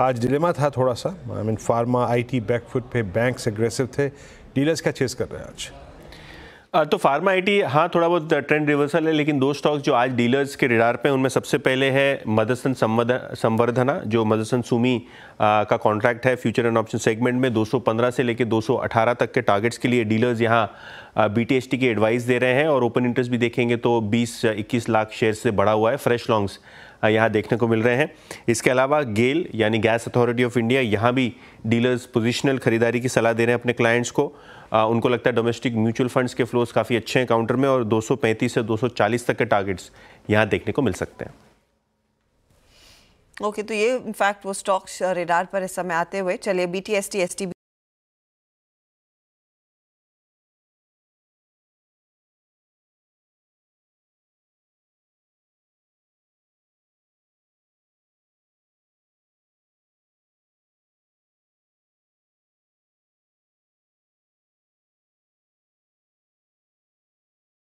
आज डिलेमा था थोड़ा सा, I mean pharma IT backfoot पे, बैंक्स एग्रेसिव थे, डीलर्स क्या चेस कर रहे हैं आज? तो फार्मा आईटी हाँ थोड़ा बहुत ट्रेंड रिवर्सल है, लेकिन दो स्टॉक्स जो आज डीलर्स के रडार पे, उनमें सबसे पहले है मदरसन संवर्धना, जो मदरसन सुमी का कॉन्ट्रैक्ट है फ्यूचर एंड ऑप्शन सेगमेंट में। 215 से लेकर 218 तक के टारगेट्स के लिए डीलर्स यहाँ BTS की एडवाइस दे रहे हैं, और ओपन इंटरेस्ट भी देखेंगे तो 20-21 लाख शेयर से बढ़ा हुआ है। फ्रेश लॉन्ग्स यहाँ देखने को मिल रहे हैं। इसके अलावा गेल यानी गैस अथॉरिटी ऑफ इंडिया, यहाँ भी डीलर्स पोजिशनल खरीदारी की सलाह दे रहे हैं अपने क्लाइंट्स को। उनको लगता है डोमेस्टिक म्यूचुअल फंड्स के फ्लोज काफ़ी अच्छे हैं काउंटर में, और 235 से 240 तक के टारगेट्स यहाँ देखने को मिल सकते हैं। ओके, तो ये इनफैक्ट वो स्टॉक्स रेडार पर इस समय आते हुए। चलिए BTS TST